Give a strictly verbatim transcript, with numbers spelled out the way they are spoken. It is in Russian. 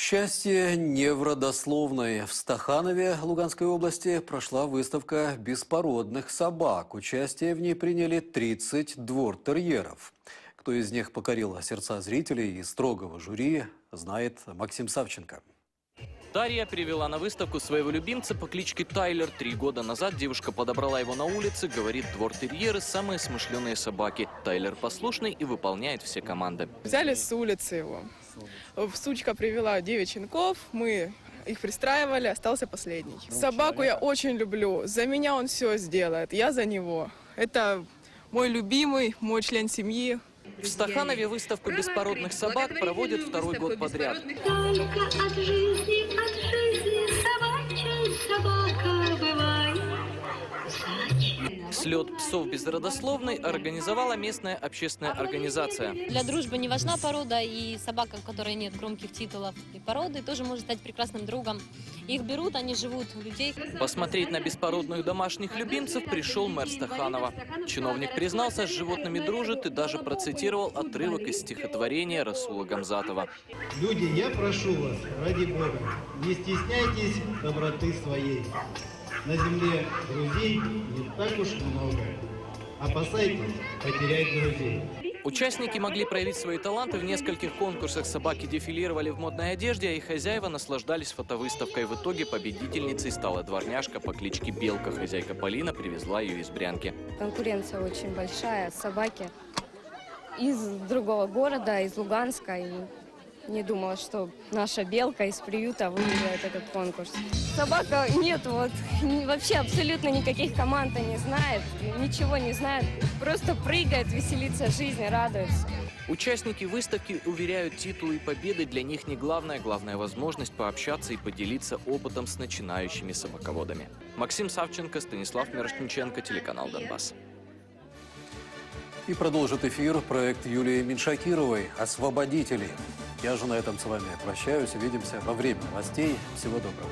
Счастье не в родословной. В Стаханове Луганской области прошла выставка беспородных собак. Участие в ней приняли тридцать двор-терьеров. Кто из них покорил сердца зрителей и строгого жюри, знает Максим Савченко. Дарья привела на выставку своего любимца по кличке Тайлер. Три года назад девушка подобрала его на улице. Говорит, двор-терьеры – самые смышленые собаки. Тайлер послушный и выполняет все команды. Взяли с улицы его. Сучка привела девять щенков, мы их пристраивали, остался последний. Собаку я очень люблю. За меня он все сделает, я за него. Это мой любимый, мой член семьи. В Стаханове выставку беспородных собак проводят второй год подряд. Только от жизни, от жизни собачья собака бывает. Слет псов без родословной организовала местная общественная организация. Для дружбы не важна порода, и собака, у которой нет громких титулов и породы, тоже может стать прекрасным другом. Их берут, они живут у людей. Посмотреть на беспородных домашних любимцев пришел мэр Стаханова. Чиновник признался, с животными дружит и даже процитировал отрывок из стихотворения Расула Гамзатова. Люди, я прошу вас, ради Бога, не стесняйтесь доброты своей. На земле друзей не так уж много. Опасайтесь потерять друзей. Участники могли проявить свои таланты в нескольких конкурсах. Собаки дефилировали в модной одежде, а их хозяева наслаждались фотовыставкой. В итоге победительницей стала дворняжка по кличке Белка. Хозяйка Полина привезла ее из Брянки. Конкуренция очень большая. Собаки из другого города, из Луганска. И не думала, что наша Белка из приюта выиграет этот конкурс. Собака нет, вот, вообще абсолютно никаких команд не знает, ничего не знает. Просто прыгает, веселится жизни, радуется. Участники выставки уверяют, титулы и победы для них не главное. Главная возможность пообщаться и поделиться опытом с начинающими собаководами. Максим Савченко, Станислав Мирошниченко, телеканал «Донбасс». И продолжит эфир проект Юлии Миншакировой «Освободители». Я же на этом с вами прощаюсь. Увидимся во время новостей. Всего доброго.